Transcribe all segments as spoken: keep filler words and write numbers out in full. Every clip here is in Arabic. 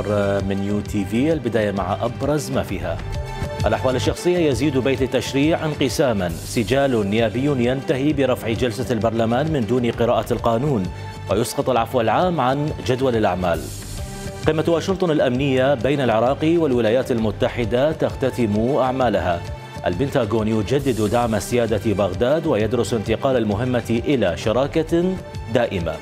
الأخبار من يو تي في. البداية مع أبرز ما فيها. الأحوال الشخصية يزيد بيت التشريع انقساما، سجال نيابي ينتهي برفع جلسة البرلمان من دون قراءة القانون، ويسقط العفو العام عن جدول الأعمال. قمة واشنطن الأمنية بين العراق والولايات المتحدة تختتم أعمالها. البنتاغون يجدد دعم سيادة بغداد ويدرس انتقال المهمة إلى شراكة دائمة.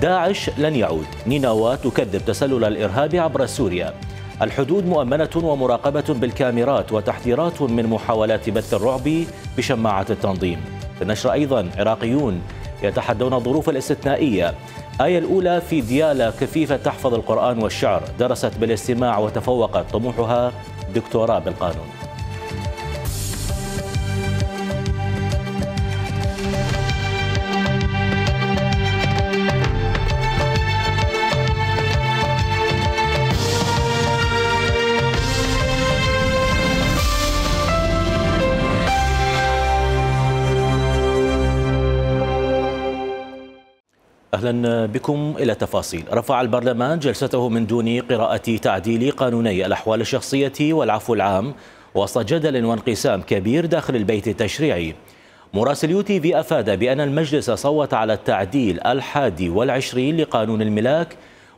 داعش لن يعود، نينوى تكذب تسلل الإرهاب عبر سوريا. الحدود مؤمنة ومراقبة بالكاميرات، وتحذيرات من محاولات بث الرعب بشماعة التنظيم. في النشرة أيضا عراقيون يتحدون الظروف الاستثنائية. آية الأولى في ديالى كفيفة تحفظ القرآن والشعر، درست بالاستماع وتفوقت طموحها دكتوراه بالقانون. أهلا بكم إلى تفاصيل. رفع البرلمان جلسته من دون قراءة تعديل قانوني الأحوال الشخصية والعفو العام، وسط جدل وانقسام كبير داخل البيت التشريعي. مراسل يو تي في أفاد بأن المجلس صوت على التعديل الحادي والعشرين لقانون الملاك،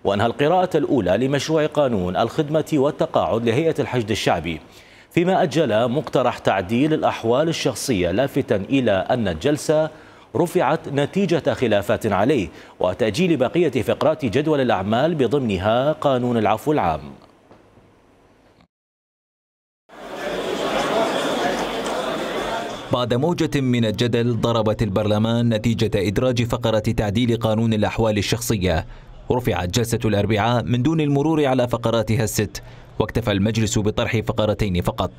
وأنهى القراءة الأولى لمشروع قانون الخدمة والتقاعد لهيئة الحشد الشعبي، فيما أجل مقترح تعديل الأحوال الشخصية، لافتا إلى أن الجلسة رفعت نتيجة خلافات عليه وتأجيل بقية فقرات جدول الأعمال بضمنها قانون العفو العام. بعد موجة من الجدل ضربت البرلمان نتيجة إدراج فقرة تعديل قانون الأحوال الشخصية. رفعت جلسة الأربعاء من دون المرور على فقراتها الست، واكتفى المجلس بطرح فقرتين فقط.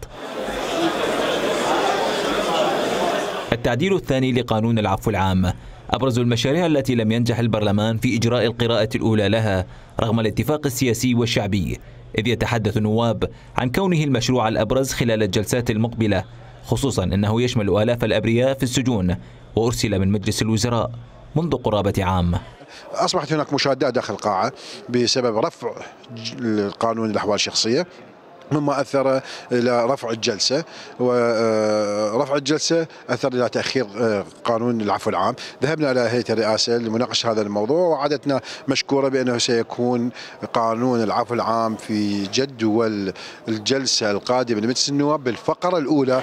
التعديل الثاني لقانون العفو العام. أبرز المشاريع التي لم ينجح البرلمان في إجراء القراءة الأولى لها رغم الاتفاق السياسي والشعبي، إذ يتحدث النواب عن كونه المشروع الأبرز خلال الجلسات المقبلة، خصوصا أنه يشمل آلاف الأبرياء في السجون، وأرسل من مجلس الوزراء منذ قرابة عام. أصبحت هناك مشادات داخل القاعة بسبب رفع قانون الأحوال الشخصية، مما أثر إلى رفع الجلسة، ورفع الجلسة أثر إلى تأخير قانون العفو العام. ذهبنا إلى هيئة الرئاسة لمناقشة هذا الموضوع، وعدتنا مشكورة بأنه سيكون قانون العفو العام في جدول الجلسة القادمة لمجلس النواب بالفقرة الأولى.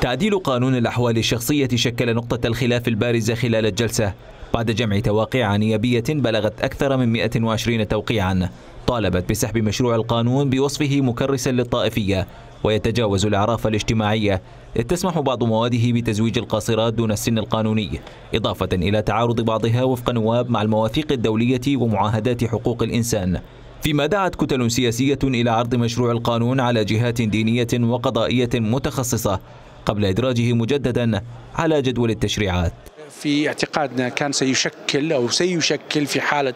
تعديل قانون الأحوال الشخصية شكل نقطة الخلاف البارزة خلال الجلسة، بعد جمع تواقيع نيابية بلغت أكثر من مئة وعشرين توقيعا طالبت بسحب مشروع القانون بوصفه مكرسا للطائفية، ويتجاوز الأعراف الاجتماعية، إذ تسمح بعض مواده بتزويج القاصرات دون السن القانوني، إضافة إلى تعارض بعضها وفق نواب مع المواثيق الدولية ومعاهدات حقوق الإنسان. فيما دعت كتل سياسية إلى عرض مشروع القانون على جهات دينية وقضائية متخصصة قبل إدراجه مجددا على جدول التشريعات. في اعتقادنا كان سيشكل أو سيشكل في حالة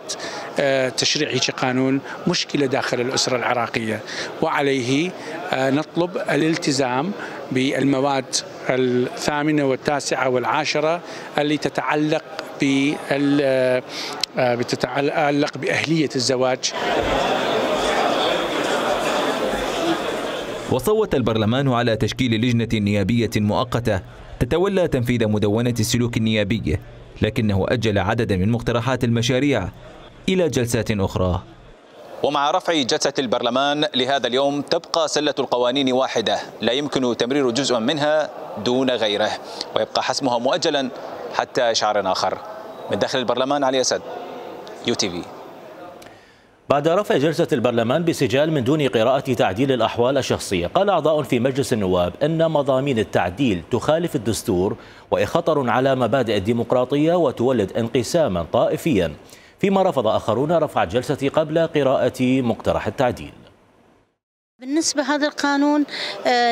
تشريع هيك قانون مشكلة داخل الأسرة العراقية، وعليه نطلب الالتزام بالمواد الثامنة والتاسعة والعاشرة اللي تتعلق بتتعلق بأهلية الزواج. وصوت البرلمان على تشكيل لجنة نيابية مؤقتة تتولى تنفيذ مدونة السلوك النيابي، لكنه أجل عددا من مقترحات المشاريع إلى جلسات أخرى. ومع رفع جلسة البرلمان لهذا اليوم تبقى سلة القوانين واحدة، لا يمكن تمرير جزء منها دون غيره، ويبقى حسمها مؤجلا حتى إشعار آخر. من داخل البرلمان علي أسد، يو تي في. بعد رفع جلسة البرلمان بسجال من دون قراءة تعديل الأحوال الشخصية، قال أعضاء في مجلس النواب أن مضامين التعديل تخالف الدستور وخطر على مبادئ الديمقراطية وتولد انقساما طائفيا، فيما رفض آخرون رفع الجلسة قبل قراءة مقترح التعديل. بالنسبة هذا القانون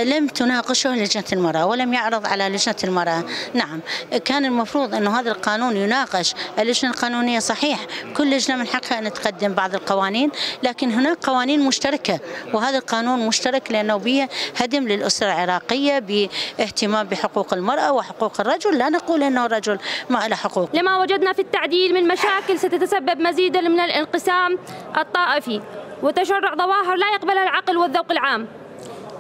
لم تناقشه لجنة المرأة ولم يعرض على لجنة المرأة. نعم كان المفروض أنه هذا القانون يناقش. اللجنة القانونية صحيح كل لجنة من حقها أن تقدم بعض القوانين، لكن هناك قوانين مشتركة وهذا القانون مشترك لأنه به هدم للأسرة العراقية باهتمام بحقوق المرأة وحقوق الرجل. لا نقول أنه الرجل ما له حقوق. لما وجدنا في التعديل من مشاكل ستتسبب مزيدا من الانقسام الطائفي وتشرع ظواهر لا يقبلها العقل والذوق العام.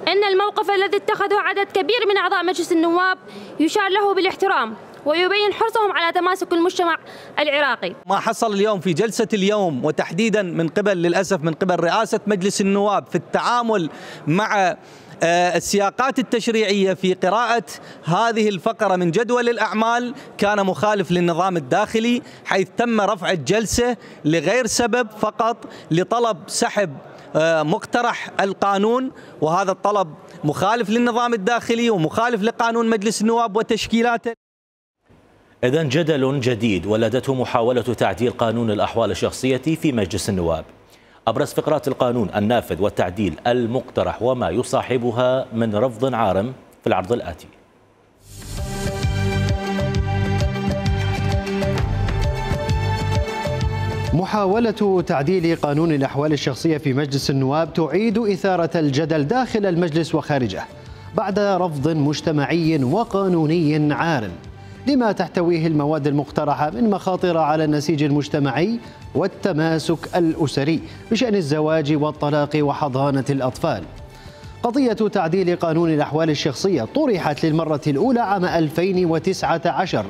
إن الموقف الذي اتخذه عدد كبير من أعضاء مجلس النواب يشار له بالاحترام ويبين حرصهم على تماسك المجتمع العراقي. ما حصل اليوم في جلسة اليوم وتحديدا من قبل للأسف من قبل رئاسة مجلس النواب في التعامل مع السياقات التشريعية في قراءة هذه الفقرة من جدول الأعمال كان مخالف للنظام الداخلي، حيث تم رفع الجلسة لغير سبب فقط لطلب سحب مقترح القانون، وهذا الطلب مخالف للنظام الداخلي ومخالف لقانون مجلس النواب وتشكيلاته. إذن جدل جديد ولدته محاولة تعديل قانون الأحوال الشخصية في مجلس النواب. أبرز فقرات القانون النافذ والتعديل المقترح وما يصاحبها من رفض عارم في العرض الآتي. محاولة تعديل قانون الأحوال الشخصية في مجلس النواب تعيد إثارة الجدل داخل المجلس وخارجه بعد رفض مجتمعي وقانوني عارم لما تحتويه المواد المقترحة من مخاطر على النسيج المجتمعي والتماسك الأسري بشأن الزواج والطلاق وحضانة الأطفال. قضية تعديل قانون الأحوال الشخصية طرحت للمرة الأولى عام ألفين وتسعة عشر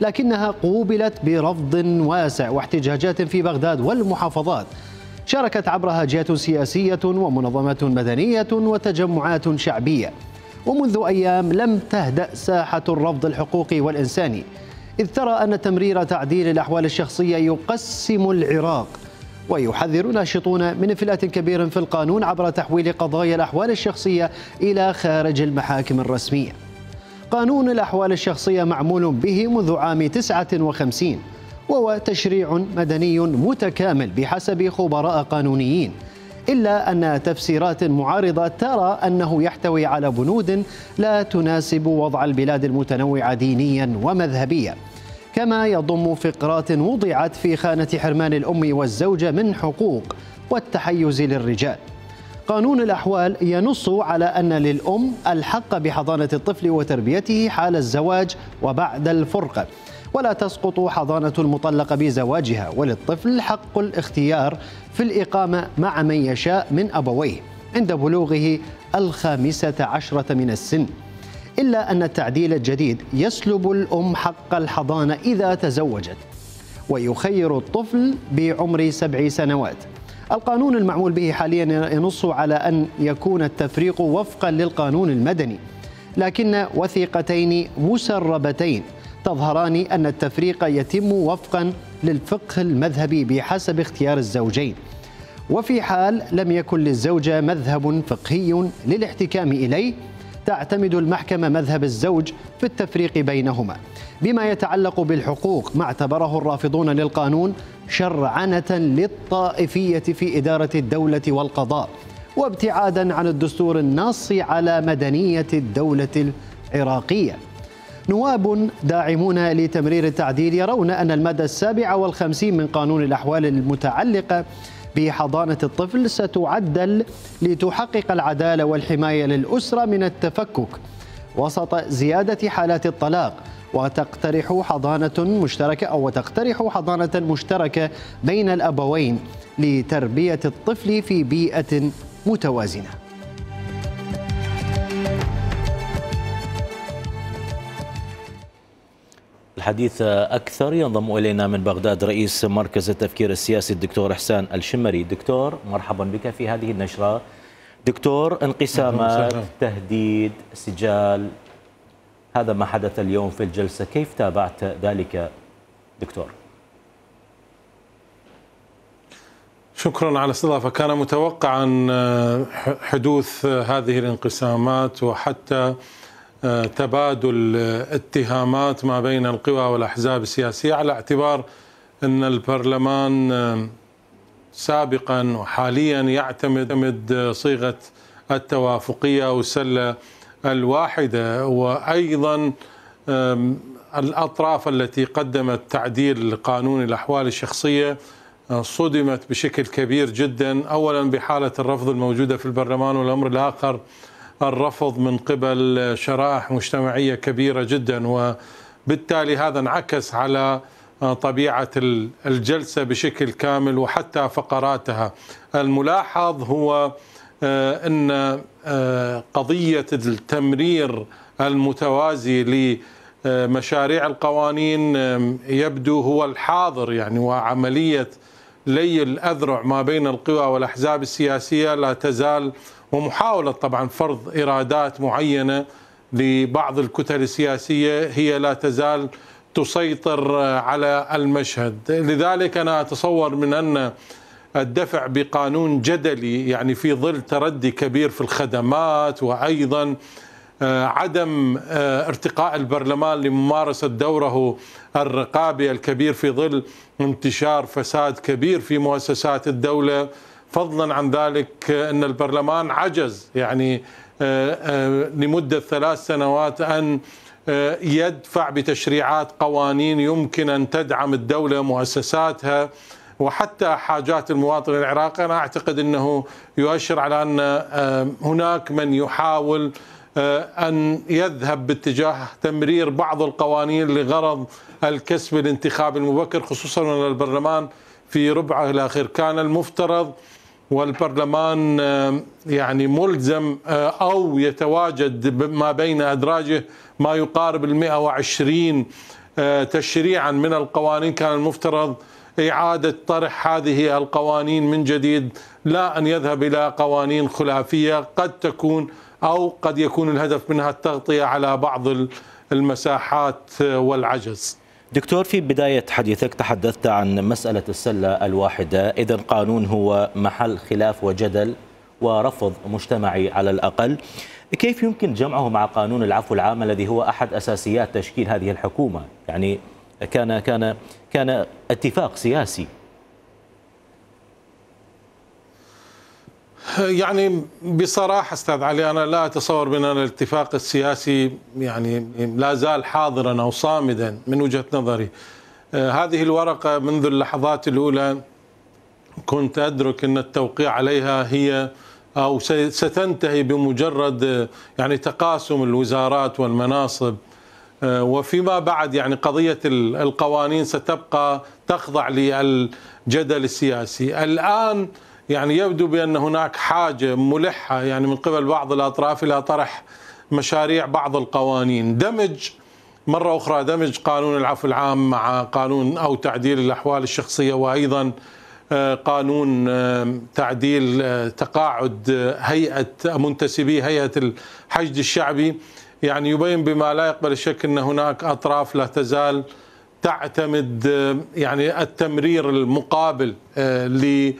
لكنها قوبلت برفض واسع واحتجاجات في بغداد والمحافظات شاركت عبرها جهات سياسية ومنظمات مدنية وتجمعات شعبية، ومنذ أيام لم تهدأ ساحة الرفض الحقوقي والإنساني، إذ ترى أن تمرير تعديل الأحوال الشخصية يقسم العراق. ويحذر ناشطون من انفلات كبير في القانون عبر تحويل قضايا الأحوال الشخصية إلى خارج المحاكم الرسمية. قانون الأحوال الشخصية معمول به منذ عام تسعة وخمسين وهو تشريع مدني متكامل بحسب خبراء قانونيين، إلا أن تفسيرات معارضة ترى أنه يحتوي على بنود لا تناسب وضع البلاد المتنوعة دينيا ومذهبيا، كما يضم فقرات وضعت في خانة حرمان الأم والزوجة من حقوق والتحيز للرجال. قانون الأحوال ينص على أن للأم الحق بحضانة الطفل وتربيته حال الزواج وبعد الفرقة، ولا تسقط حضانة المطلقة بزواجها، وللطفل حق الاختيار في الإقامة مع من يشاء من أبويه عند بلوغه الخامسة عشرة من السن. إلا أن التعديل الجديد يسلب الأم حق الحضانة إذا تزوجت ويخير الطفل بعمر سبع سنوات. القانون المعمول به حاليا ينص على أن يكون التفريق وفقا للقانون المدني، لكن وثيقتين مسربتين تظهران أن التفريق يتم وفقا للفقه المذهبي بحسب اختيار الزوجين، وفي حال لم يكن للزوجة مذهب فقهي للاحتكام إليه تعتمد المحكمة مذهب الزوج في التفريق بينهما. بما يتعلق بالحقوق ما اعتبره الرافضون للقانون شرعنة للطائفية في إدارة الدولة والقضاء وابتعادا عن الدستور الناص على مدنية الدولة العراقية. نواب داعمون لتمرير التعديل يرون أن المادة السابعة والخمسين من قانون الأحوال المتعلقة بحضانة الطفل ستعدل لتحقق العدالة والحماية للأسرة من التفكك وسط زيادة حالات الطلاق، وتقترح حضانة مشتركة أو وتقترح حضانة مشتركة بين الأبوين لتربية الطفل في بيئة متوازنة. الحديث أكثر ينضم إلينا من بغداد رئيس مركز التفكير السياسي الدكتور إحسان الشمري. دكتور مرحبا بك في هذه النشرة. دكتور انقسامات، تهديد، سجال، هذا ما حدث اليوم في الجلسة، كيف تابعت ذلك دكتور؟ شكرا على الاستضافة. كان متوقعا حدوث هذه الانقسامات وحتى تبادل اتهامات ما بين القوى والأحزاب السياسية، على اعتبار أن البرلمان سابقا وحاليا يعتمد صيغة التوافقية والسلة الواحدة، وأيضا الأطراف التي قدمت تعديل قانون الأحوال الشخصية صدمت بشكل كبير جدا، أولا بحالة الرفض الموجودة في البرلمان، والأمر الآخر الرفض من قبل شرائح مجتمعية كبيرة جدا، وبالتالي هذا انعكس على طبيعة الجلسة بشكل كامل وحتى فقراتها. الملاحظ هو أن قضية التمرير المتوازي لمشاريع القوانين يبدو هو الحاضر، يعني وعملية لي الأذرع ما بين القوى والأحزاب السياسية لا تزال، ومحاولة طبعا فرض إرادات معينة لبعض الكتل السياسية هي لا تزال تسيطر على المشهد. لذلك أنا أتصور من أن الدفع بقانون جدلي يعني في ظل تردي كبير في الخدمات، وأيضا عدم ارتقاء البرلمان لممارسة دوره الرقابي الكبير في ظل انتشار فساد كبير في مؤسسات الدولة، فضلا عن ذلك أن البرلمان عجز يعني لمدة ثلاث سنوات أن يدفع بتشريعات قوانين يمكن أن تدعم الدولة مؤسساتها وحتى حاجات المواطن العراقي. أنا أعتقد أنه يؤشر على أن هناك من يحاول أن يذهب باتجاه تمرير بعض القوانين لغرض الكسب الانتخابي المبكر، خصوصا أن البرلمان في ربعه الأخير كان المفترض والبرلمان يعني ملزم أو يتواجد ما بين أدراجه ما يقارب المئة وعشرين تشريعا من القوانين، كان المفترض إعادة طرح هذه القوانين من جديد، لا أن يذهب إلى قوانين خلافية قد تكون أو قد يكون الهدف منها التغطية على بعض المساحات والعجز. دكتور، في بداية حديثك تحدثت عن مسألة السلة الواحدة، إذن قانون هو محل خلاف وجدل ورفض مجتمعي على الأقل، كيف يمكن جمعه مع قانون العفو العام الذي هو أحد أساسيات تشكيل هذه الحكومة؟ يعني كان كان كان اتفاق سياسي. يعني بصراحة أستاذ علي، أنا لا أتصور من أن الاتفاق السياسي يعني لا زال حاضرا أو صامدا من وجهة نظري. هذه الورقة منذ اللحظات الأولى كنت أدرك أن التوقيع عليها هي أو ستنتهي بمجرد يعني تقاسم الوزارات والمناصب، وفيما بعد يعني قضية القوانين ستبقى تخضع للجدل السياسي. الآن يعني يبدو بأن هناك حاجة ملحة يعني من قبل بعض الأطراف إلى طرح مشاريع بعض القوانين، دمج مرة أخرى دمج قانون العفو العام مع قانون أو تعديل الأحوال الشخصية، وأيضا قانون تعديل تقاعد هيئة منتسبي هيئة الحشد الشعبي. يعني يبين بما لا يقبل الشك أن هناك أطراف لا تزال تعتمد يعني التمرير المقابل ل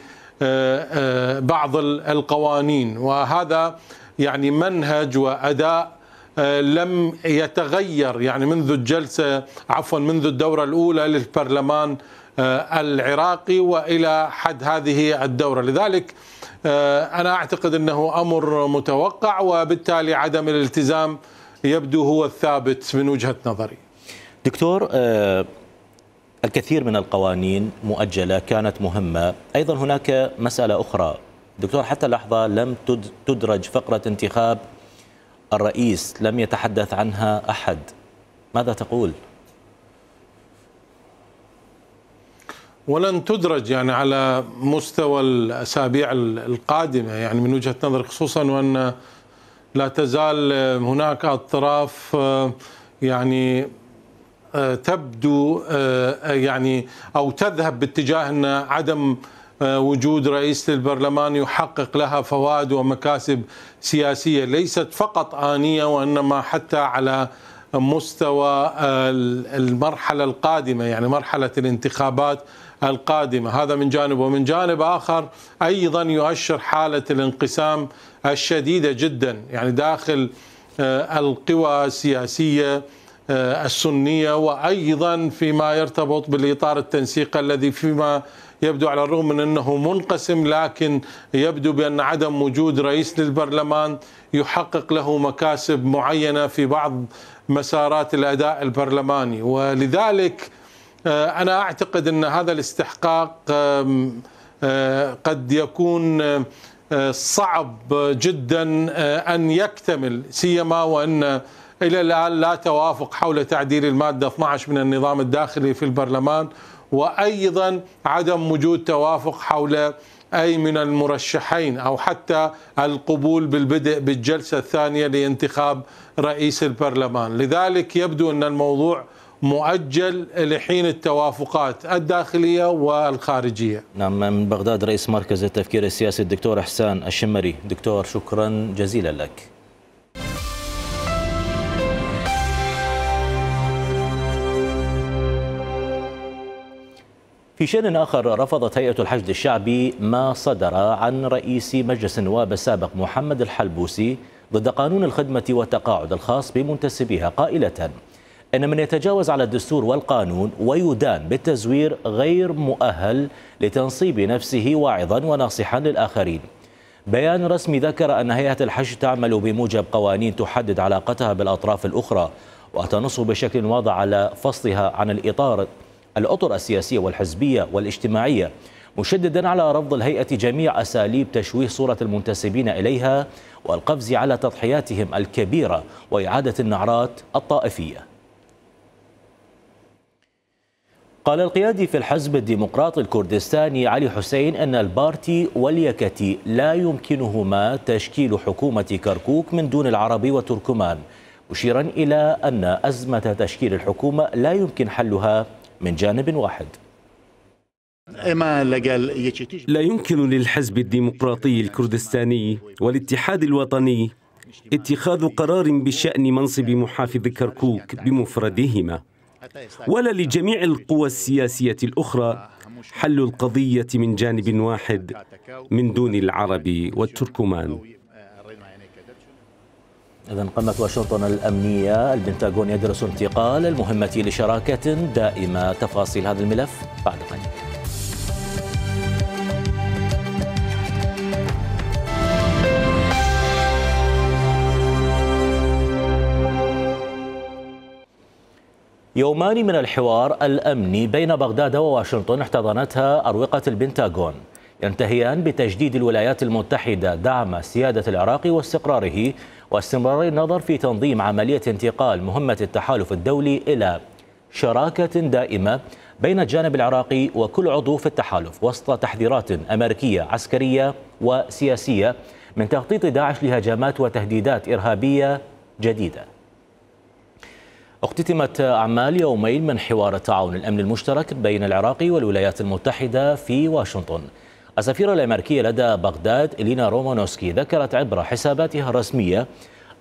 بعض القوانين، وهذا يعني منهج وأداء لم يتغير يعني منذ الجلسة عفوا منذ الدورة الأولى للبرلمان العراقي وإلى حد هذه الدورة. لذلك أنا أعتقد أنه أمر متوقع، وبالتالي عدم الالتزام يبدو هو الثابت من وجهة نظري. دكتور، الكثير من القوانين مؤجلة كانت مهمة، أيضا هناك مسألة أخرى دكتور، حتى اللحظة لم تدرج فقرة انتخاب الرئيس، لم يتحدث عنها أحد، ماذا تقول؟ ولن تدرج يعني على مستوى الأسابيع القادمة يعني من وجهة نظر، خصوصا وأن لا تزال هناك أطراف يعني تبدو يعني أو تذهب باتجاه أن عدم وجود رئيس للبرلمان يحقق لها فوائد ومكاسب سياسية ليست فقط آنية، وإنما حتى على مستوى المرحلة القادمة يعني مرحلة الانتخابات القادمة. هذا من جانب، ومن جانب آخر أيضا يؤشر حالة الانقسام الشديدة جدا يعني داخل القوى السياسية السنية، وأيضا فيما يرتبط بالإطار التنسيقي الذي فيما يبدو على الرغم من أنه منقسم، لكن يبدو بأن عدم وجود رئيس للبرلمان يحقق له مكاسب معينة في بعض مسارات الأداء البرلماني. ولذلك أنا أعتقد أن هذا الاستحقاق قد يكون صعب جدا أن يكتمل، سيما وأن إلى الآن لا توافق حول تعديل المادة اثنعش من النظام الداخلي في البرلمان، وأيضا عدم وجود توافق حول أي من المرشحين أو حتى القبول بالبدء بالجلسة الثانية لانتخاب رئيس البرلمان. لذلك يبدو أن الموضوع مؤجل لحين التوافقات الداخلية والخارجية. نعم، من بغداد رئيس مركز التفكير السياسي الدكتور إحسان الشمري. دكتور، شكرا جزيلا لك. في شأن آخر، رفضت هيئة الحشد الشعبي ما صدر عن رئيس مجلس النواب السابق محمد الحلبوسي ضد قانون الخدمة والتقاعد الخاص بمنتسبيها، قائلة إن من يتجاوز على الدستور والقانون ويدان بالتزوير غير مؤهل لتنصيب نفسه واعظا وناصحا للآخرين. بيان رسمي ذكر أن هيئة الحشد تعمل بموجب قوانين تحدد علاقتها بالأطراف الأخرى وتنص بشكل واضح على فصلها عن الإطار الأطر السياسية والحزبية والاجتماعية، مشددا على رفض الهيئة جميع أساليب تشويه صورة المنتسبين إليها والقفز على تضحياتهم الكبيرة وإعادة النعرات الطائفية. قال القيادي في الحزب الديمقراطي الكردستاني علي حسين أن البارتي واليكتي لا يمكنهما تشكيل حكومة كركوك من دون العرب والتركمان، مشيرا إلى أن أزمة تشكيل الحكومة لا يمكن حلها من جانب واحد. لا يمكن للحزب الديمقراطي الكردستاني والاتحاد الوطني اتخاذ قرار بشأن منصب محافظ كركوك بمفردهما، ولا لجميع القوى السياسية الأخرى حل القضية من جانب واحد من دون العرب والتركمان. إذن قامت واشنطن الأمنية البنتاغون يدرس انتقال المهمة لشراكة دائمة. تفاصيل هذا الملف بعد قليل. يومان من الحوار الأمني بين بغداد وواشنطن احتضنتها أروقة البنتاغون، ينتهيان بتجديد الولايات المتحدة دعم سيادة العراق واستقراره واستمرار النظر في تنظيم عملية انتقال مهمة التحالف الدولي إلى شراكة دائمة بين الجانب العراقي وكل عضو في التحالف، وسط تحذيرات أمريكية عسكرية وسياسية من تخطيط داعش لهجمات وتهديدات إرهابية جديدة. اختتمت أعمال يومين من حوار التعاون الأمني المشترك بين العراق والولايات المتحدة في واشنطن. السفيرة الأمريكية لدى بغداد إلينا رومانوسكي ذكرت عبر حساباتها الرسمية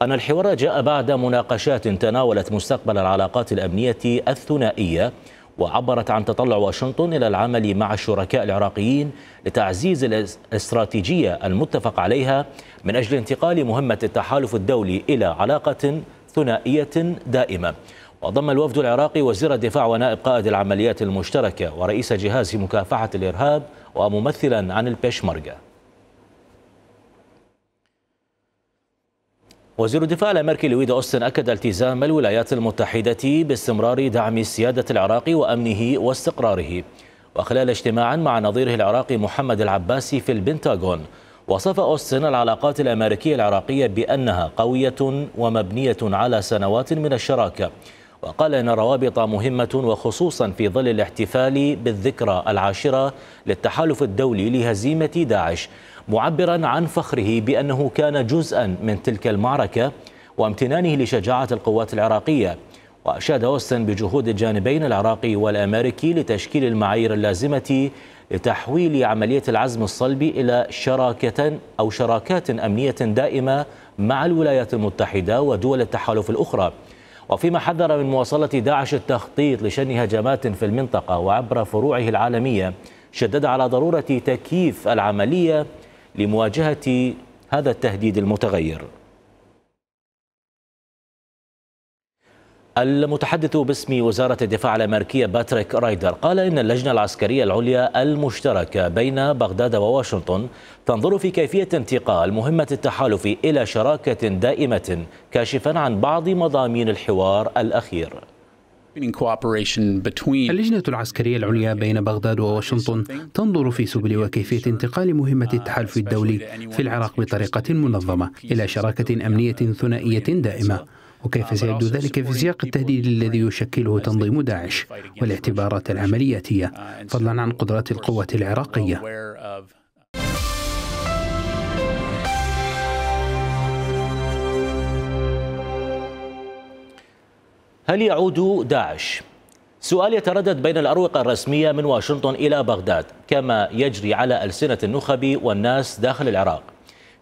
أن الحوار جاء بعد مناقشات تناولت مستقبل العلاقات الأمنية الثنائية، وعبرت عن تطلع واشنطن إلى العمل مع الشركاء العراقيين لتعزيز الاستراتيجية المتفق عليها من أجل انتقال مهمة التحالف الدولي إلى علاقة ثنائية دائمة. وضم الوفد العراقي وزير الدفاع ونائب قائد العمليات المشتركة ورئيس جهاز مكافحة الإرهاب وممثلا عن البيشمرجة. وزير الدفاع الأمريكي لويد أوستن أكد التزام الولايات المتحدة باستمرار دعم سيادة العراق وأمنه واستقراره. وخلال اجتماع مع نظيره العراقي محمد العباسي في البنتاغون، وصف أوستن العلاقات الأمريكية العراقية بأنها قوية ومبنية على سنوات من الشراكة، وقال إن الروابط مهمة وخصوصا في ظل الاحتفال بالذكرى العاشرة للتحالف الدولي لهزيمة داعش، معبرا عن فخره بأنه كان جزءا من تلك المعركة وامتنانه لشجاعة القوات العراقية. وأشاد أوستن بجهود الجانبين العراقي والأمريكي لتشكيل المعايير اللازمة لتحويل عملية العزم الصلبي إلى شراكة أو شراكات أمنية دائمة مع الولايات المتحدة ودول التحالف الأخرى، وفيما حذر من مواصلة داعش التخطيط لشن هجمات في المنطقة وعبر فروعه العالمية، شدد على ضرورة تكييف العملية لمواجهة هذا التهديد المتغير. المتحدث باسم وزارة الدفاع الأمريكية باتريك رايدر قال إن اللجنة العسكرية العليا المشتركة بين بغداد وواشنطن تنظر في كيفية انتقال مهمة التحالف إلى شراكة دائمة كاشفا عن بعض مضامين الحوار الأخير. اللجنة العسكرية العليا بين بغداد وواشنطن تنظر في سبل وكيفية انتقال مهمة التحالف الدولي في العراق بطريقة منظمة إلى شراكة أمنية ثنائية دائمة، وكيف سيبدو ذلك في سياق التهديد الذي يشكله تنظيم داعش والاعتبارات العملياتية، فضلا عن قدرات القوة العراقية. هل يعود داعش؟ سؤال يتردد بين الأروقة الرسمية من واشنطن إلى بغداد كما يجري على ألسنة النخب والناس داخل العراق،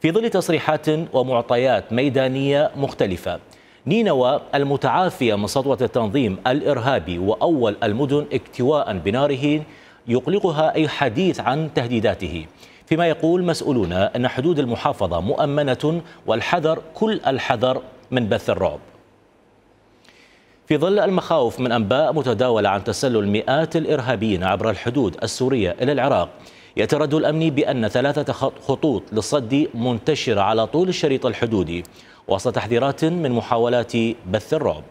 في ظل تصريحات ومعطيات ميدانية مختلفة. نينوى المتعافية من سطوة التنظيم الإرهابي وأول المدن اكتواء بناره يقلقها أي حديث عن تهديداته، فيما يقول مسؤولون أن حدود المحافظة مؤمنة والحذر كل الحذر من بث الرعب. في ظل المخاوف من أنباء متداولة عن تسلل مئات الإرهابيين عبر الحدود السورية إلى العراق، يتردد الأمني بأن ثلاثة خطوط للصد منتشرة على طول الشريط الحدودي وسط تحذيرات من محاولات بث الرعب.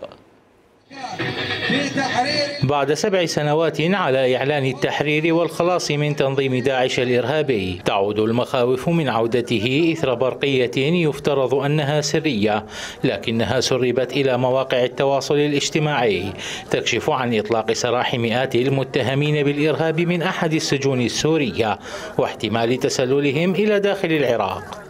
بعد سبع سنوات على إعلان التحرير والخلاص من تنظيم داعش الإرهابي، تعود المخاوف من عودته إثر برقية يفترض أنها سرية، لكنها سربت إلى مواقع التواصل الاجتماعي، تكشف عن إطلاق سراح مئات المتهمين بالإرهاب من أحد السجون السورية واحتمال تسللهم إلى داخل العراق.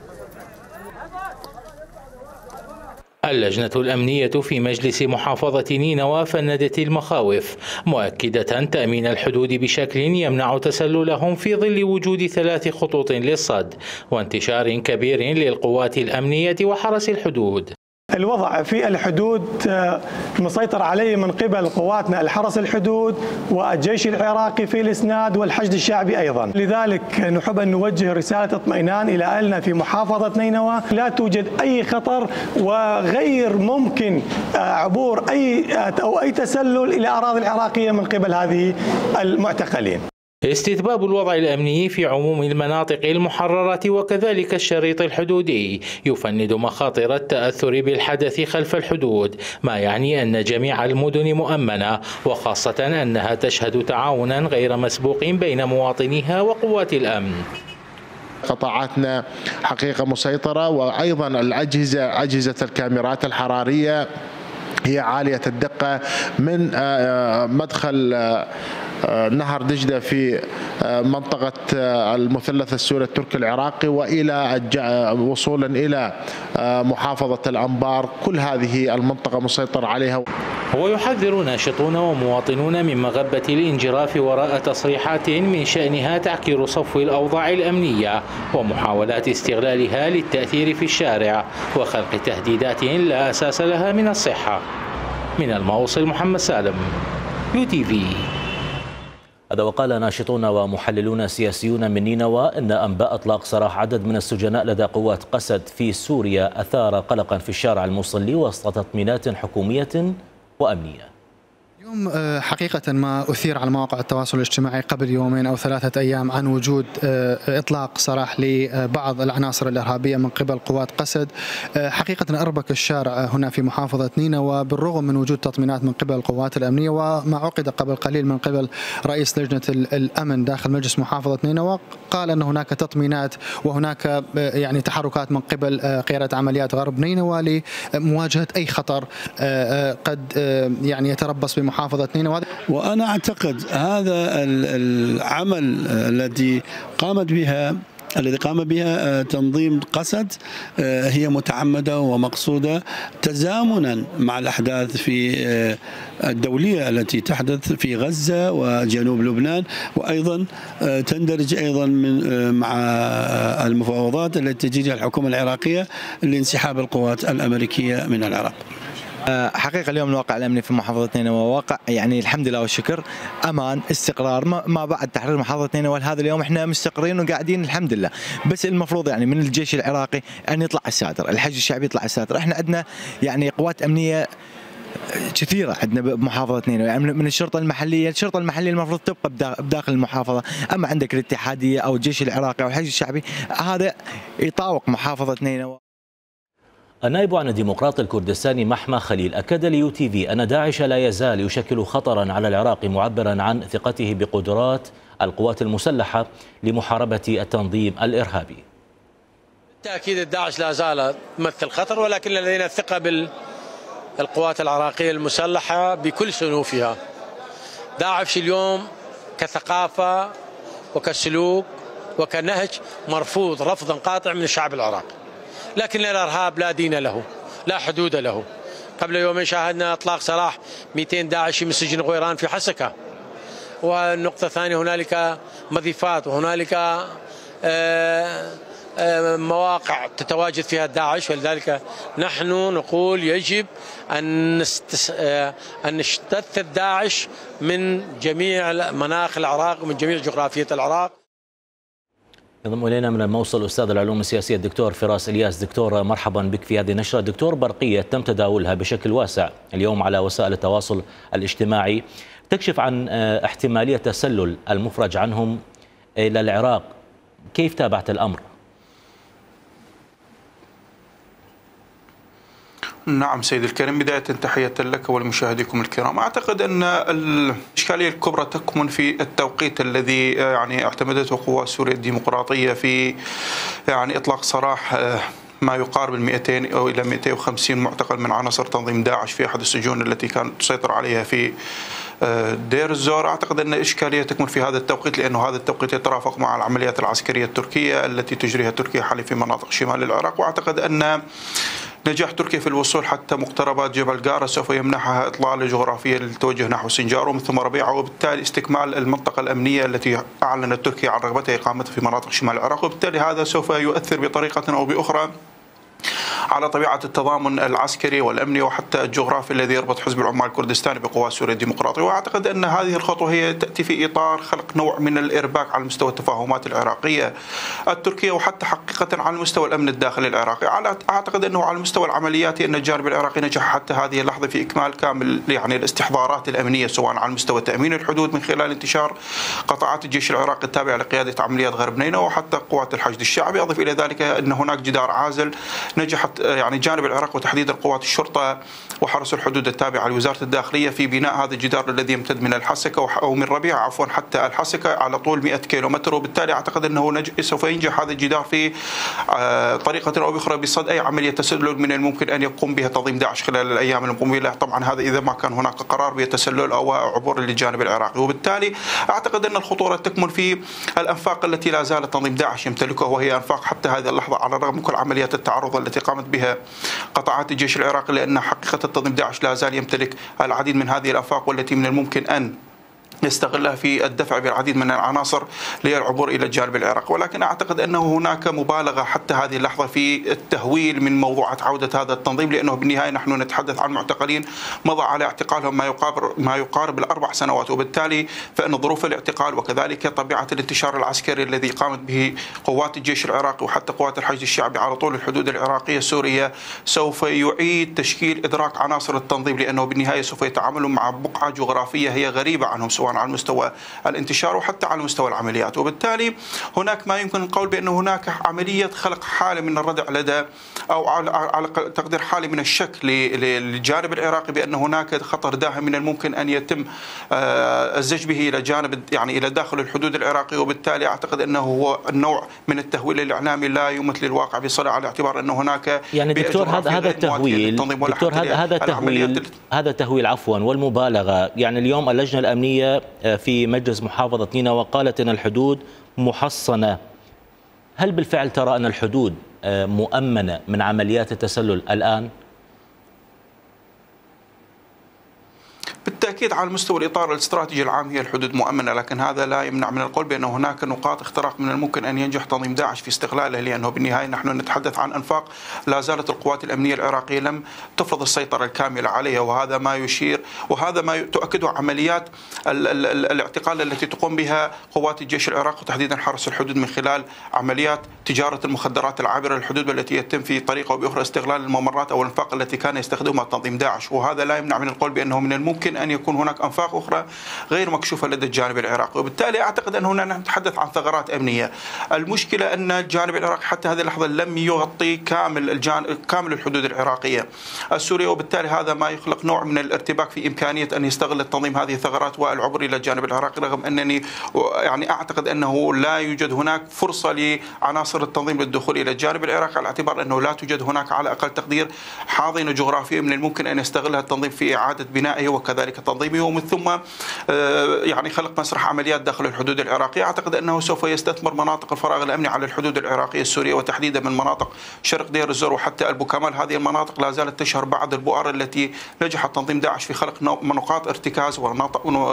اللجنة الأمنية في مجلس محافظة نينوى فندت المخاوف، مؤكدة تأمين الحدود بشكل يمنع تسللهم في ظل وجود ثلاث خطوط للصد وانتشار كبير للقوات الأمنية وحرس الحدود. الوضع في الحدود مسيطر عليه من قبل قواتنا الحرس الحدود والجيش العراقي في الإسناد والحشد الشعبي أيضا، لذلك نحب أن نوجه رسالة اطمئنان إلى أهلنا في محافظة نينوى، لا توجد أي خطر وغير ممكن عبور أي أو أي تسلل إلى أراضي العراقية من قبل هذه المعتقلين. استتباب الوضع الأمني في عموم المناطق المحررة وكذلك الشريط الحدودي يفند مخاطر التأثر بالحدث خلف الحدود، ما يعني أن جميع المدن مؤمنة، وخاصة أنها تشهد تعاونا غير مسبوق بين مواطنيها وقوات الأمن. قطاعاتنا حقيقة مسيطرة، وأيضا الأجهزة أجهزة الكاميرات الحرارية هي عالية الدقة من مدخل نهر دجلة في منطقة المثلث السوري التركي العراقي وإلى وصولا إلى محافظة الأنبار، كل هذه المنطقة مسيطر عليها. ويحذر ناشطون ومواطنون من مغبة الانجراف وراء تصريحات من شأنها تعكير صفو الأوضاع الأمنية ومحاولات استغلالها للتأثير في الشارع وخلق تهديدات لا أساس لها من الصحة. من الموصل محمد سالم، يو تي في. هذا وقال ناشطون ومحللون سياسيون من نينوى أن أنباء إطلاق سراح عدد من السجناء لدى قوات قسد في سوريا أثار قلقا في الشارع الموصلي وسط تطمينات حكومية وأمنية. اليوم حقيقة ما أثير على مواقع التواصل الاجتماعي قبل يومين أو ثلاثة أيام عن وجود إطلاق سراح لبعض العناصر الإرهابية من قبل قوات قسد، حقيقة أربك الشارع هنا في محافظة نينوى بالرغم من وجود تطمينات من قبل القوات الأمنية، وما عقد قبل قليل من قبل رئيس لجنة الأمن داخل مجلس محافظة نينوى، قال أن هناك تطمينات وهناك يعني تحركات من قبل قيادة عمليات غرب نينوى لمواجهة أي خطر قد يعني يتربص بمحافظة محافظة نينوى. وأنا أعتقد هذا العمل الذي قامت بها الذي قام بها تنظيم قسد هي متعمدة ومقصودة تزامنا مع الأحداث في الدولية التي تحدث في غزة وجنوب لبنان، وأيضا تندرج أيضا من مع المفاوضات التي تجريها الحكومة العراقية لانسحاب القوات الأمريكية من العراق. حقيقة اليوم الواقع الأمني في محافظة نينوى واقع يعني الحمد لله والشكر، أمان استقرار ما بعد تحرير محافظة نينوى. هذا اليوم احنا مستقرين وقاعدين الحمد لله، بس المفروض يعني من الجيش العراقي أن يطلع الساتر، الحشد الشعبي يطلع الساتر، احنا عندنا يعني قوات أمنية كثيرة عندنا بمحافظة نينوى، يعني من الشرطة المحلية، الشرطة المحلية المفروض تبقى بداخل المحافظة، أما عندك الاتحادية أو الجيش العراقي أو الحشد الشعبي، هذا يطاوق محافظة نينوى. النائب عن الديمقراطي الكردستاني محمد خليل أكد ليو تي في أن داعش لا يزال يشكل خطرا على العراق، معبرا عن ثقته بقدرات القوات المسلحة لمحاربة التنظيم الإرهابي. بالتأكيد الداعش لا زال تمثل خطر، ولكن لدينا ثقة بالقوات العراقية المسلحة بكل صنوفها. داعش اليوم كثقافة وكسلوك وكنهج مرفوض رفضا قاطع من الشعب العراقي، لكن الإرهاب لا دين له لا حدود له. قبل يومين شاهدنا إطلاق سراح مئتين داعشي من سجن غويران في حسكة. والنقطة الثانية، هنالك مضيفات وهنالك مواقع تتواجد فيها داعش، ولذلك نحن نقول يجب أن أن نشتت داعش من جميع مناخ العراق ومن جميع جغرافية العراق. ينضم إلينا من الموصل أستاذ العلوم السياسية الدكتور فراس الياس. دكتور، مرحبا بك في هذه النشرة. دكتور، برقية تم تداولها بشكل واسع اليوم على وسائل التواصل الاجتماعي تكشف عن احتمالية تسلل المفرج عنهم إلى العراق، كيف تابعت الأمر؟ نعم سيد الكريم، بداية تحية لك ولمشاهديكم الكرام. أعتقد أن الإشكالية الكبرى تكمن في التوقيت الذي يعني اعتمدته قوى سوريا الديمقراطية في يعني إطلاق سراح ما يقارب ال مئتين أو إلى مئتين وخمسين معتقل من عناصر تنظيم داعش في أحد السجون التي كانت تسيطر عليها في دير الزور. أعتقد أن إشكالية تكمن في هذا التوقيت، لأنه هذا التوقيت يترافق مع العمليات العسكرية التركية التي تجريها تركيا حاليا في مناطق شمال العراق، وأعتقد أن نجاح تركيا في الوصول حتى مقتربات جبل قارة سوف يمنحها إطلالة جغرافية للتوجه نحو سنجار ومن ثم ربيعة، وبالتالي استكمال المنطقة الأمنية التي أعلنت تركيا عن رغبتها إقامتها في مناطق شمال العراق، وبالتالي هذا سوف يؤثر بطريقة أو بأخرى على طبيعة التضامن العسكري والأمني وحتى الجغرافي الذي يربط حزب العمال الكردستاني بقوات سوريا الديمقراطية. وأعتقد أن هذه الخطوة هي تأتي في إطار خلق نوع من الإرباك على مستوى التفاهمات العراقية التركية، وحتى حقيقة على مستوى الأمن الداخلي العراقي. أعتقد أنه على المستوى العملياتي أن الجانب العراقي نجح حتى هذه اللحظة في إكمال كامل يعني الاستحضارات الأمنية، سواء على مستوى تأمين الحدود من خلال انتشار قطاعات الجيش العراقي التابعة لقيادة عمليات غرب نينوى وحتى قوات الحشد الشعبي. أضف إلى ذلك أن هناك جدار عازل نجحت يعني جانب العراق وتحديدا قوات الشرطه وحرس الحدود التابعه لوزاره الداخليه في بناء هذا الجدار الذي يمتد من الحسكه او من ربيعه عفوا حتى الحسكه على طول مئة كيلومتر، وبالتالي اعتقد انه نج... سوف ينجح هذا الجدار في طريقه او اخرى بصد اي عمليه تسلل من الممكن ان يقوم بها تنظيم داعش خلال الايام المقبله، طبعا هذا اذا ما كان هناك قرار بتسلل او عبور للجانب العراقي. وبالتالي اعتقد ان الخطوره تكمن في الانفاق التي لا زال تنظيم داعش يمتلكها، وهي انفاق حتى هذه اللحظه على الرغم من كل عمليات التعرض التي قامت بها قطاعات الجيش العراقي، لأن حقيقة تنظيم داعش لا زال يمتلك العديد من هذه الآفاق والتي من الممكن أن يستغلها في الدفع بالعديد من العناصر للعبور إلى الجانب العراقي. ولكن أعتقد أنه هناك مبالغة حتى هذه اللحظة في التهويل من موضوع عودة هذا التنظيم، لأنه بالنهاية نحن نتحدث عن معتقلين مضى على اعتقالهم ما يقارب ما يقارب الأربع سنوات، وبالتالي فإن ظروف الاعتقال وكذلك طبيعة الانتشار العسكري الذي قامت به قوات الجيش العراقي وحتى قوات الحشد الشعبي على طول الحدود العراقية السورية سوف يعيد تشكيل إدراك عناصر التنظيم، لأنه بالنهاية سوف يتعاملون مع بقعة جغرافية هي غريبة عنهم سواء على مستوى الانتشار وحتى على مستوى العمليات. وبالتالي هناك ما يمكن القول بأن هناك عملية خلق حالة من الردع لدى أو على تقدير حالة من الشك للجانب العراقي بأن هناك خطر داهم من الممكن أن يتم الزج به إلى جانب يعني إلى داخل الحدود العراقية، وبالتالي أعتقد أنه هو نوع من التهويل الإعلامي لا يمثل الواقع بصلة، على اعتبار أن هناك يعني دكتور هذا التهويل دكتور هذا التهويل هذا التهويل عفوا والمبالغة. يعني اليوم اللجنة الأمنية في مجلس محافظة نينوى وقالت أن الحدود محصنة، هل بالفعل ترى أن الحدود مؤمنة من عمليات التسلل الآن؟ بالتأكيد على المستوى الإطار الاستراتيجي العام هي الحدود مؤمنة، لكن هذا لا يمنع من القول بأن هناك نقاط اختراق من الممكن أن ينجح تنظيم داعش في استغلاله، لأنه بالنهاية نحن نتحدث عن أنفاق لا زالت القوات الأمنية العراقية لم تفرض السيطرة الكاملة عليها، وهذا ما يشير وهذا ما تؤكده عمليات الاعتقال التي تقوم بها قوات الجيش العراقي وتحديدا حرس الحدود من خلال عمليات تجارة المخدرات العابرة للحدود والتي يتم في طريقة أو بأخرى استغلال الممرات أو الأنفاق التي كان يستخدمها تنظيم داعش، وهذا لا يمنع من القول بأنه من الممكن أن يكون هناك أنفاق أخرى غير مكشوفة لدى الجانب العراقي، وبالتالي أعتقد أن هنا نتحدث عن ثغرات أمنية. المشكلة أن الجانب العراقي حتى هذه اللحظة لم يغطي كامل الجانب كامل الحدود العراقية السورية، وبالتالي هذا ما يخلق نوع من الارتباك في إمكانية أن يستغل التنظيم هذه الثغرات والعبر إلى الجانب العراقي، رغم أنني يعني أعتقد أنه لا يوجد هناك فرصة لعناصر التنظيم للدخول إلى الجانب العراقي على اعتبار أنه لا توجد هناك على أقل تقدير حاضنة جغرافية من الممكن أن يستغلها التنظيم في إعادة بنائه وكذلك تنظيمه، ومن ثم يعني خلق مسرح عمليات داخل الحدود العراقية. أعتقد أنه سوف يستثمر مناطق الفراغ الأمني على الحدود العراقية السورية وتحديدا من مناطق شرق دير الزور وحتى البوكمال، هذه المناطق لا زالت تشهر بعض البؤر التي نجح تنظيم داعش في خلق نقاط ارتكاز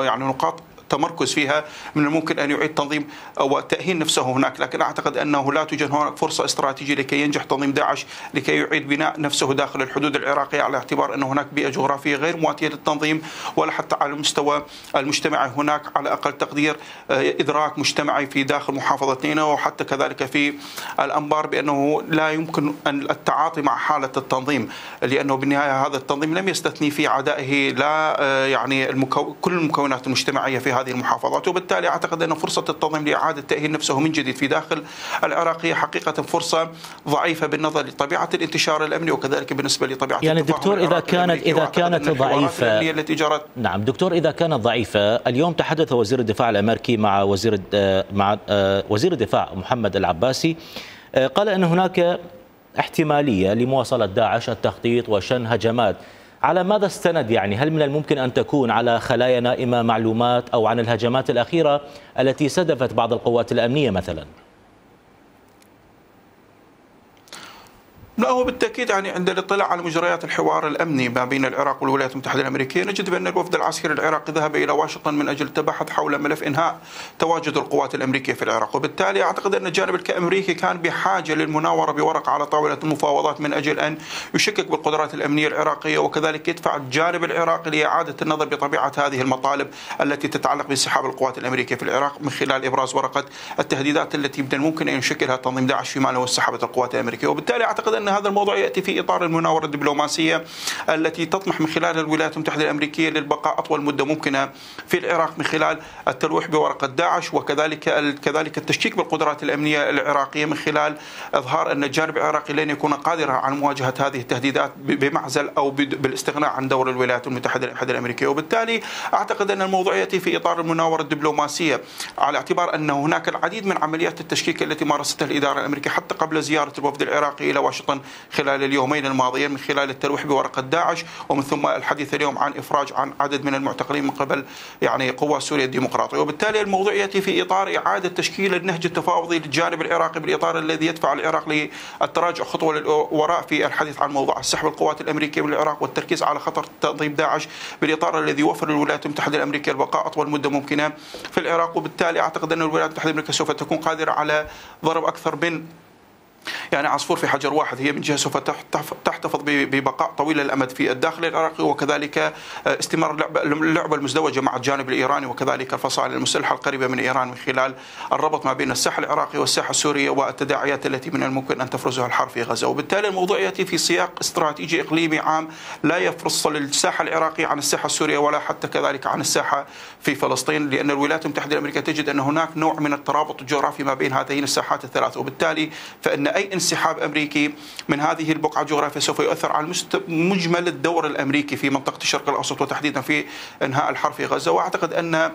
يعني نقاط تمركز فيها، من الممكن أن يعيد تنظيم أو تأهيل نفسه هناك، لكن أعتقد أنه لا توجد هناك فرصة استراتيجية لكي ينجح تنظيم داعش لكي يعيد بناء نفسه داخل الحدود العراقية على اعتبار أن هناك بيئة جغرافية غير مواتية للتنظيم ولا حتى على المستوى المجتمعي هناك على أقل تقدير إدراك مجتمعي في داخل محافظة نينوى وحتى كذلك في الأنبار بأنه لا يمكن التعاطي مع حالة التنظيم، لأنه بالنهاية هذا التنظيم لم يستثني في عدائه لا يعني المكو... كل المكونات المجتمعية في هذه المحافظات، وبالتالي أعتقد أن فرصة التنظيم لإعادة تأهيل نفسه من جديد في داخل العراقية حقيقة فرصة ضعيفة بالنظر لطبيعة الانتشار الأمني وكذلك بالنسبة لطبيعة يعني الدكتور إذا كانت إذا كانت ضعيفة التي جرت. نعم دكتور، إذا كانت ضعيفة اليوم تحدث وزير الدفاع الأمريكي مع وزير مع وزير الدفاع محمد العباسي، قال أن هناك احتمالية لمواصلة داعش التخطيط وشن هجمات. على ماذا استند يعني؟ هل من الممكن أن تكون على خلايا نائمة معلومات أو عن الهجمات الأخيرة التي استهدفت بعض القوات الأمنية مثلا؟ لا، هو بالتأكيد يعني عند الاطلاع على مجريات الحوار الأمني ما بين العراق والولايات المتحدة الأمريكية نجد بأن الوفد العسكري العراقي ذهب إلى واشنطن من أجل التباحث حول ملف إنهاء تواجد القوات الأمريكية في العراق، وبالتالي أعتقد أن الجانب الأمريكي كان بحاجة للمناورة بورق على طاولة المفاوضات من أجل أن يشكك بالقدرات الأمنية العراقية وكذلك يدفع الجانب العراقي لإعادة النظر بطبيعة هذه المطالب التي تتعلق بانسحاب القوات الأمريكية في العراق من خلال إبراز ورقة التهديدات التي من الممكن أن يشكلها تنظيم داعش فيما لو انسحبت القوات الأمريكية، وبالتالي أعتقد أن هذا الموضوع يأتي في إطار المناورة الدبلوماسية التي تطمح من خلال الولايات المتحدة الأمريكية للبقاء أطول مدة ممكنة في العراق من خلال التلويح بورقة داعش وكذلك كذلك التشكيك بالقدرات الأمنية العراقية من خلال إظهار أن الجانب العراقي لن يكون قادرا على مواجهة هذه التهديدات بمعزل أو بالاستغناء عن دور الولايات المتحدة الأمريكية، وبالتالي أعتقد أن الموضوع يأتي في إطار المناورة الدبلوماسية على اعتبار أن هناك العديد من عمليات التشكيك التي مارستها الإدارة الأمريكية حتى قبل زيارة الوفد العراقي إلى واشنطن خلال اليومين الماضيين من خلال التلويح بورقة داعش ومن ثم الحديث اليوم عن إفراج عن عدد من المعتقلين من قبل يعني قوى سوريا الديمقراطية، وبالتالي الموضوع يأتي في إطار إعادة تشكيل النهج التفاوضي للجانب العراقي بالإطار الذي يدفع العراق للتراجع خطوة وراء في الحديث عن موضوع سحب القوات الأمريكية من العراق والتركيز على خطر تنظيم داعش بالإطار الذي يوفر للولايات المتحدة الأمريكية البقاء أطول مدة ممكنة في العراق، وبالتالي أعتقد أن الولايات المتحدة الأمريكية سوف تكون قادرة على ضرب أكثر من يعني عصفور في حجر واحد، هي من جهة سوف تحتفظ ببقاء طويل الأمد في الداخل العراقي وكذلك استمرار اللعبة المزدوجة مع الجانب الإيراني وكذلك الفصائل المسلحة القريبة من إيران من خلال الربط ما بين الساحة العراقي والساحة السورية والتداعيات التي من الممكن أن تفرزها الحرب في غزة، وبالتالي الموضوع يأتي في سياق استراتيجي إقليمي عام لا يفصل الساحة العراقية عن الساحة السورية ولا حتى كذلك عن الساحة في فلسطين، لأن الولايات المتحدة الأمريكية تجد أن هناك نوع من الترابط الجغرافي ما بين هاتين الساحات الثلاث، وبالتالي فإن أي انسحاب أمريكي من هذه البقعة الجغرافية سوف يؤثر على مجمل الدور الأمريكي في منطقة الشرق الأوسط وتحديدا في إنهاء الحرب في غزة، وأعتقد أن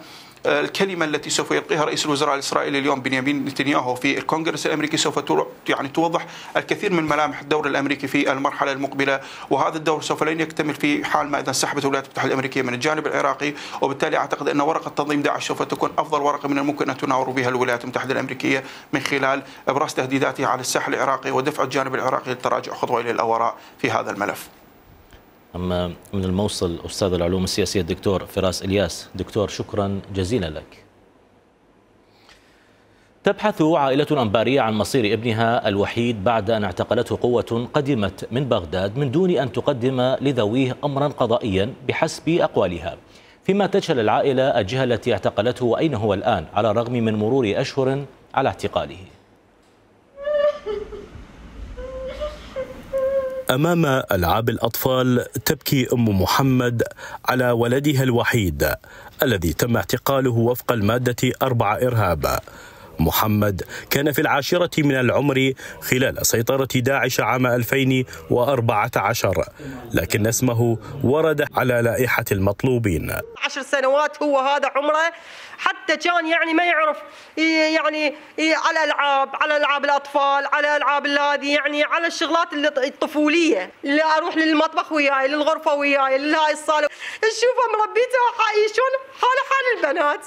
الكلمة التي سوف يلقيها رئيس الوزراء الإسرائيلي اليوم بنيامين نتنياهو في الكونغرس الأمريكي سوف يعني توضح الكثير من ملامح الدور الأمريكي في المرحلة المقبلة، وهذا الدور سوف لن يكتمل في حال ما إذا انسحبت الولايات المتحدة الأمريكية من الجانب العراقي، وبالتالي أعتقد أن ورقة تنظيم داعش سوف تكون أفضل ورقة من الممكن أن تناور بها الولايات المتحدة الأمريكية من خلال إبراز تهديداتها على الساحل العراقي ودفع الجانب العراقي للتراجع خطوة إلى الوراء في هذا الملف. أما من الموصل أستاذ العلوم السياسية الدكتور فراس الياس. دكتور شكرا جزيلا لك. تبحث عائلة أنبارية عن مصير ابنها الوحيد بعد أن اعتقلته قوة قدمت من بغداد من دون أن تقدم لذويه أمرا قضائيا بحسب أقوالها، فيما تجهل العائلة الجهة التي اعتقلته وأين هو الآن على الرغم من مرور أشهر على اعتقاله. أمام ألعاب الأطفال تبكي أم محمد على ولدها الوحيد الذي تم اعتقاله وفق المادة أربعة إرهاب. محمد كان في العاشرة من العمر خلال سيطرة داعش عام ألفين وأربعة عشر، لكن اسمه ورد على لائحة المطلوبين. عشر سنوات هو هذا عمره، حتى كان يعني ما يعرف يعني على العاب على العاب الاطفال، على العاب هذه يعني على الشغلات الطفوليه، اللي اروح للمطبخ وياي، للغرفه وياي، لهاي الصاله، نشوفه مربيته شلون حاله حال البنات.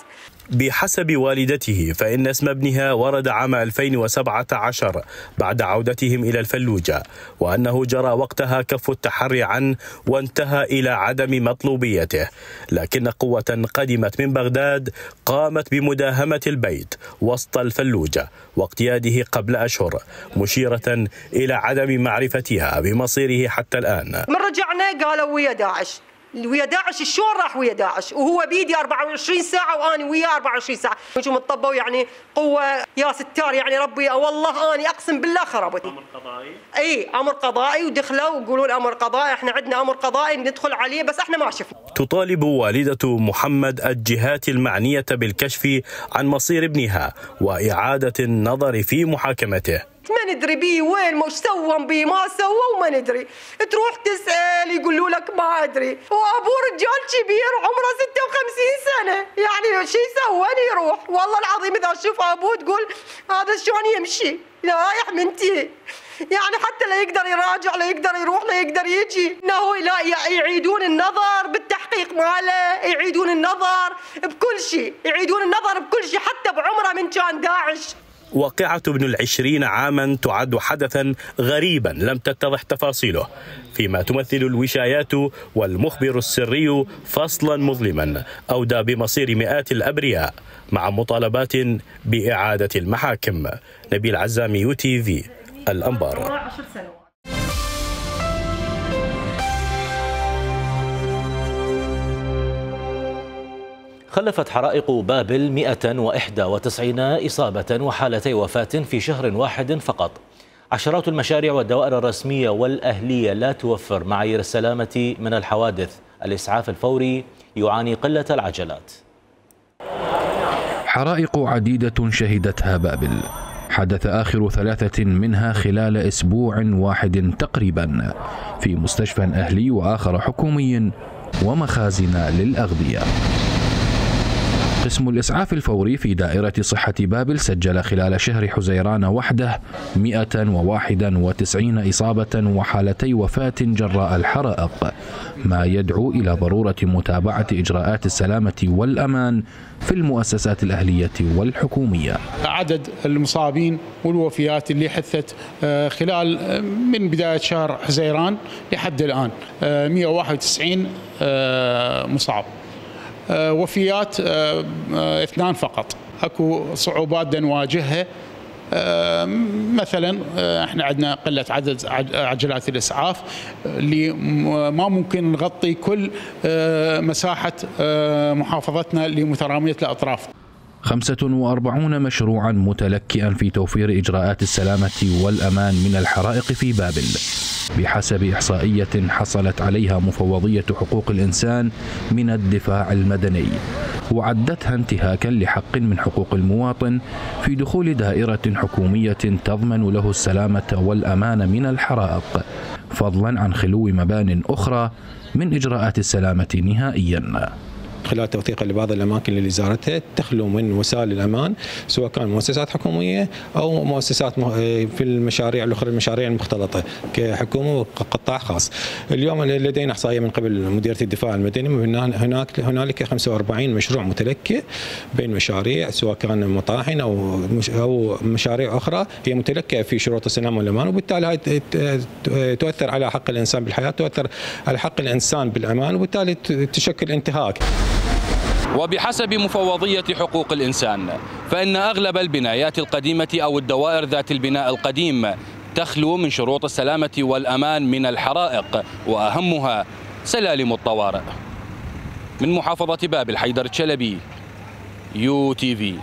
بحسب والدته فإن اسم ابنها ورد عام ألفين وسبعة عشر بعد عودتهم إلى الفلوجة، وأنه جرى وقتها كف التحري عنه وانتهى إلى عدم مطلوبيته، لكن قوة قدمت من بغداد قامت بمداهمة البيت وسط الفلوجة واقتياده قبل أشهر، مشيرة إلى عدم معرفتها بمصيره حتى الآن. من رجعنا قالوا ويا داعش، ويا داعش شلون راح ويا داعش وهو بيدي أربعة وعشرين ساعة وأنا ويا أربعة وعشرين ساعة. نجوم الطبوا يعني قوة يا ستار يعني ربي والله أنا أقسم بالله خربت. أمر قضائي؟ أي أمر قضائي، ودخلوا ويقولون أمر قضائي، إحنا عندنا أمر قضائي ندخل عليه بس إحنا ما شفنا. تطالب والدة محمد الجهات المعنية بالكشف عن مصير ابنها وإعادة النظر في محاكمته. ما ندري بيه وين، مش سوى بيه ما سوى وما ندري، تروح تسأل يقولوا لك ما أدري، وأبوه رجال كبير عمره ستة وخمسين سنة، يعني شو يسوي يروح؟ والله العظيم إذا أشوف أبوه تقول هذا شلون يمشي؟ لايح منتهي، يعني حتى لا يقدر يراجع، لا يقدر يروح، لا يقدر يجي، إنه لا يعيدون النظر بالتحقيق ماله، يعيدون النظر بكل شيء، يعيدون النظر بكل شيء حتى بعمره من كان داعش. واقعة ابن العشرين عاما تعد حدثا غريبا لم تتضح تفاصيله، فيما تمثل الوشايات والمخبر السري فصلا مظلما أودى بمصير مئات الأبرياء مع مطالبات بإعادة المحاكم. نبيل عزام، يو تي في، الأنبار. خلفت حرائق بابل مئة وإحدى وتسعين إصابة وحالتي وفاة في شهر واحد فقط. عشرات المشاريع والدوائر الرسمية والأهلية لا توفر معايير السلامة من الحوادث، الإسعاف الفوري يعاني قلة العجلات. حرائق عديدة شهدتها بابل، حدث آخر ثلاثة منها خلال أسبوع واحد تقريبا في مستشفى أهلي وآخر حكومي ومخازن للأغذية. قسم الإسعاف الفوري في دائرة صحة بابل سجل خلال شهر حزيران وحده مئة وواحد وتسعين إصابة وحالتي وفاة جراء الحرائق، ما يدعو إلى ضرورة متابعة إجراءات السلامة والأمان في المؤسسات الأهلية والحكومية. عدد المصابين والوفيات اللي حدثت خلال من بداية شهر حزيران لحد الآن مئة وواحد وتسعين مصاب، وفيات اثنان فقط. اكو صعوبات دنواجهها، مثلا احنا عندنا قله عدد عجلات الاسعاف اللي ما ممكن نغطي كل مساحه محافظتنا لمتراميه الاطراف. خمسة وأربعين مشروعا متلكئا في توفير اجراءات السلامه والامان من الحرائق في بابل بحسب إحصائية حصلت عليها مفوضية حقوق الإنسان من الدفاع المدني، وعدتها انتهاكا لحق من حقوق المواطن في دخول دائرة حكومية تضمن له السلامة والأمان من الحرائق، فضلا عن خلو مبان أخرى من إجراءات السلامة نهائيا. خلال توثيقها لبعض الأماكن اللي زارتها تخلو من وسائل الأمان، سواء كان مؤسسات حكومية أو مؤسسات في المشاريع الأخرى، المشاريع المختلطة كحكومة وقطاع خاص. اليوم لدينا إحصائية من قبل مديرية الدفاع المدني، هناك هنالك خمسة وأربعين مشروع متلكة بين مشاريع سواء كان مطاحن أو أو مشاريع أخرى هي متلكة في شروط السلام والأمان، وبالتالي هاي تؤثر على حق الإنسان بالحياة، تؤثر على حق الإنسان بالأمان، وبالتالي تشكل انتهاك. وبحسب مفوضية حقوق الإنسان فإن أغلب البنايات القديمة أو الدوائر ذات البناء القديم تخلو من شروط السلامة والأمان من الحرائق، وأهمها سلالم الطوارئ. من محافظة بابل، حيدر الشلبي، يو تي في.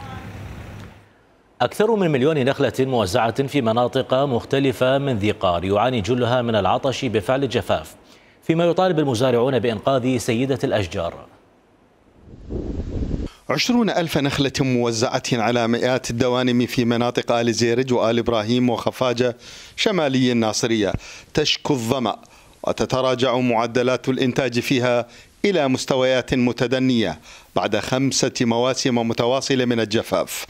أكثر من مليون نخلة موزعة في مناطق مختلفة من ذي قار يعاني جلها من العطش بفعل الجفاف، فيما يطالب المزارعون بإنقاذ سيدة الأشجار. عشرون ألف نخلة موزعة على مئات الدوانم في مناطق آل زيرج وآل إبراهيم وخفاجة شمالي الناصرية تشكو الظمأ، وتتراجع معدلات الإنتاج فيها إلى مستويات متدنية بعد خمسة مواسم متواصلة من الجفاف.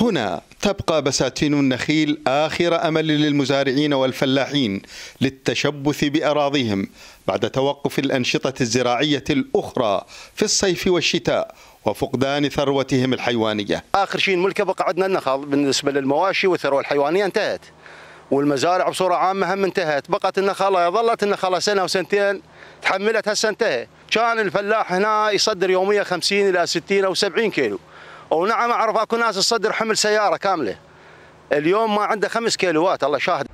هنا تبقى بساتين النخيل آخر أمل للمزارعين والفلاحين للتشبث بأراضيهم بعد توقف الأنشطة الزراعية الأخرى في الصيف والشتاء وفقدان ثروتهم الحيوانية. آخر شيء الملكة بقى عندنا النخل بالنسبة للمواشي والثروة الحيوانية انتهت، والمزارع بصورة عامة هم انتهت، بقت النخلة ظلت النخلة سنة وسنتين تحملت هسه انتهت. كان الفلاح هنا يصدر يوميا خمسين إلى ستين أو سبعين كيلو، ونعم أعرف أكو ناس تصدر حمل سيارة كاملة، اليوم ما عنده خمس كيلوات، الله شاهد.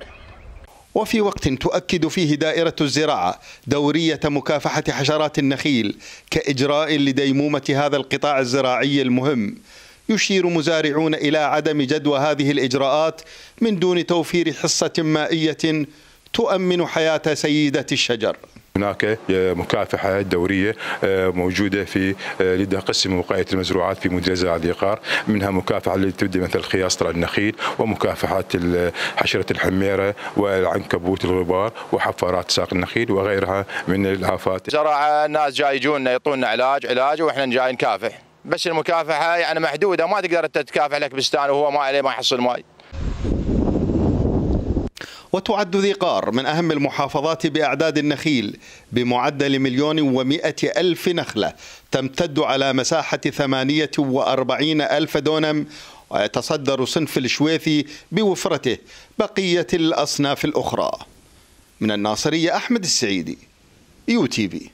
وفي وقت تؤكد فيه دائرة الزراعة دورية مكافحة حشرات النخيل كإجراء لديمومة هذا القطاع الزراعي المهم، يشير مزارعون إلى عدم جدوى هذه الإجراءات من دون توفير حصة مائية تؤمن حياة سيدة الشجر. هناك مكافحة دورية موجودة في لدى قسم وقاية المزروعات في مديرية زراعة ذي قار، منها مكافحة اللي تبدأ مثل خياصة النخيل ومكافحة حشرة الحميرة والعنكبوت الغبار وحفارات ساق النخيل وغيرها من الآفات. زراعة الناس جاي يجونا يعطونا علاج علاج واحنا جاي نكافح، بس المكافحة يعني محدودة، ما تقدر تكافح لك بستان وهو ما عليه ما يحصل ماي. وتعد ذي قار من أهم المحافظات بأعداد النخيل بمعدل مليون ومئة ألف نخلة تمتد على مساحة ثمانية وأربعين ألف دونم، ويتصدر صنف الشويثي بوفرته بقية الأصناف الأخرى. من الناصرية، أحمد السعيدي، يو تي في.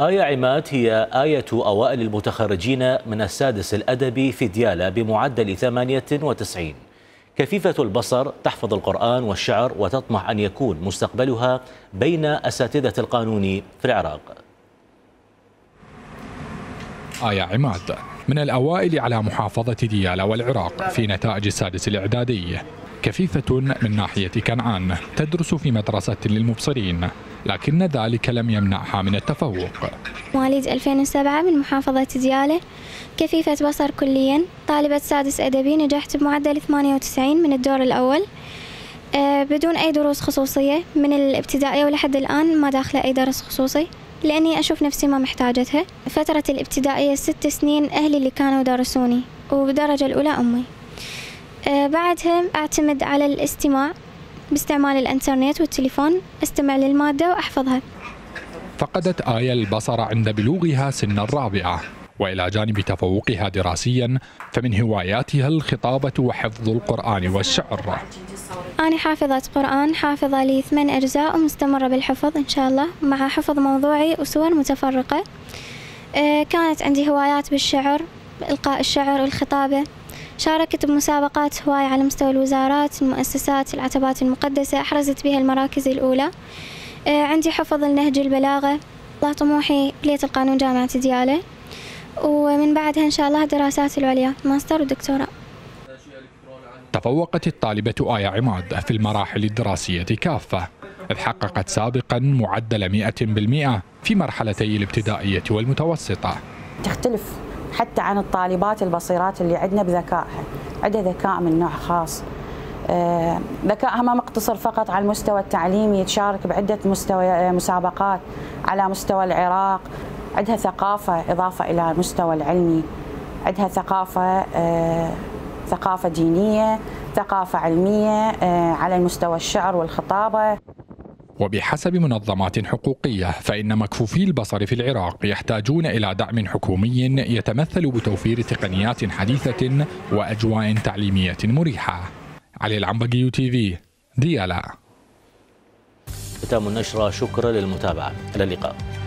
آية عماد هي آية أوائل المتخرجين من السادس الأدبي في ديالى بمعدل ثمانية وتسعين، كفيفة البصر، تحفظ القرآن والشعر، وتطمح أن يكون مستقبلها بين أساتذة القانون في العراق. آية عماد من الأوائل على محافظة ديالى والعراق في نتائج السادس الإعدادي، كفيفة من ناحية كنعان، تدرس في مدرسة للمبصرين، لكن ذلك لم يمنعها من التفوق. مواليد ألفين وسبعة من محافظة ديالى، كفيفة بصر كليا، طالبة سادس أدبي، نجحت بمعدل ثمانية وتسعين من الدور الأول، بدون أي دروس خصوصية من الابتدائية، ولحد الآن ما داخلة أي درس خصوصي لأني أشوف نفسي ما محتاجتها. فترة الابتدائية ست سنين أهلي اللي كانوا درسوني، وبدرجة الأولى أمي. بعدها أعتمد على الاستماع باستعمال الإنترنت والتليفون، أستمع للمادة وأحفظها. فقدت آية البصر عند بلوغها سن الرابعة، وإلى جانب تفوقها دراسيا فمن هواياتها الخطابة وحفظ القرآن والشعر. أنا حافظة قرآن، حافظة لي ثمان أجزاء ومستمرة بالحفظ إن شاء الله، مع حفظ موضوعي وصور متفرقة. كانت عندي هوايات بالشعر، إلقاء الشعر والخطابة، شاركت بمسابقات هواية على مستوى الوزارات، المؤسسات، العتبات المقدسة، أحرزت بها المراكز الأولى. عندي حفظ النهج البلاغة. طموحي كلية القانون جامعة ديالى، ومن بعدها إن شاء الله دراسات العليا، ماستر ودكتوراه. تفوقت الطالبة آية عماد في المراحل الدراسية كافة، إذ حققت سابقا معدل مئة بالمئة في مرحلتي الابتدائية والمتوسطة. تختلف حتى عن الطالبات البصيرات اللي عندنا بذكائها، عندها ذكاء من نوع خاص، ذكائها ما مقتصر فقط على المستوى التعليمي، تشارك بعدة مستوى مسابقات على مستوى العراق، عندها ثقافة إضافة إلى المستوى العلمي، عندها ثقافة ثقافة دينية، ثقافة علمية على المستوى الشعر والخطابة. وبحسب منظمات حقوقية فإن مكفوفي البصر في العراق يحتاجون إلى دعم حكومي يتمثل بتوفير تقنيات حديثة وأجواء تعليمية مريحة. علي العنبقي، يو تي في، ديالى. ختام النشرة، شكرا للمتابعة، إلى اللقاء.